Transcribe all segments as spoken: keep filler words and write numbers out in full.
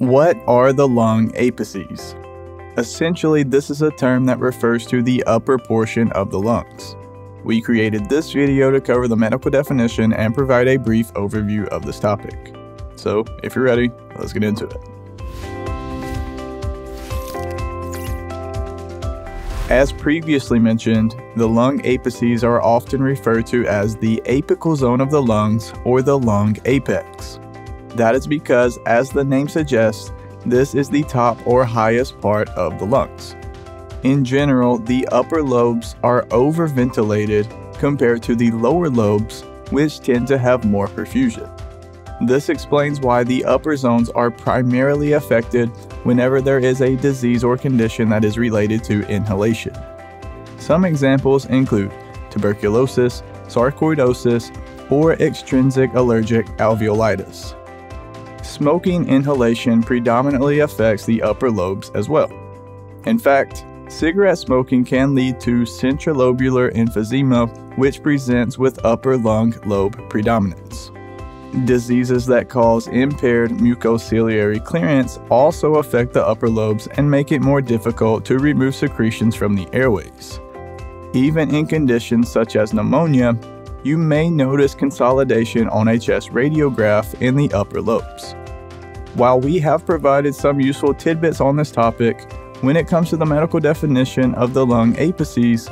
What are the lung apices? Essentially, this is a term that refers to the upper portion of the lungs. We created this video to cover the medical definition and provide a brief overview of this topic. So, if you're ready, let's get into it. As previously mentioned, the lung apices are often referred to as the apical zone of the lungs or the lung apex. That is because, as the name suggests, this is the top or highest part of the lungs. In general, the upper lobes are overventilated compared to the lower lobes, which tend to have more perfusion. This explains why the upper zones are primarily affected whenever there is a disease or condition that is related to inhalation. Some examples include tuberculosis, sarcoidosis, or extrinsic allergic alveolitis. Smoking inhalation predominantly affects the upper lobes as well. In fact, cigarette smoking can lead to centralobular emphysema, which presents with upper lung lobe predominance. Diseases that cause impaired mucociliary clearance also affect the upper lobes and make it more difficult to remove secretions from the airways. Even in conditions such as pneumonia, you may notice consolidation on a chest radiograph in the upper lobes. While we have provided some useful tidbits on this topic, when it comes to the medical definition of the lung apices,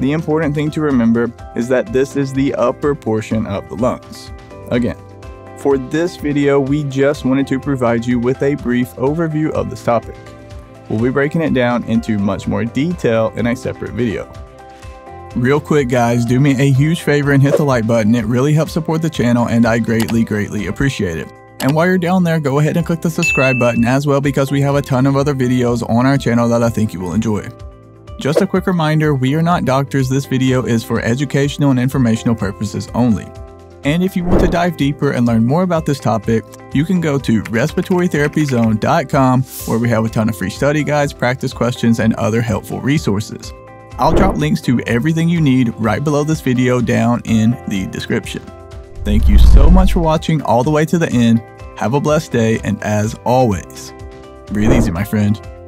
the important thing to remember is that this is the upper portion of the lungs. Again, for this video, we just wanted to provide you with a brief overview of this topic. We'll be breaking it down into much more detail in a separate video. Real quick guys, do me a huge favor and hit the like button. It really helps support the channel and I greatly, greatly appreciate it. And while you're down there, go ahead and click the subscribe button as well, because we have a ton of other videos on our channel that I think you will enjoy. Just a quick reminder, we are not doctors. This video is for educational and informational purposes only. And if you want to dive deeper and learn more about this topic, you can go to respiratory therapy zone dot com, where we have a ton of free study guides, practice questions, and other helpful resources. I'll drop links to everything you need right below this video down in the description. Thank you so much for watching all the way to the end. Have a blessed day, and as always, breathe easy, my friend.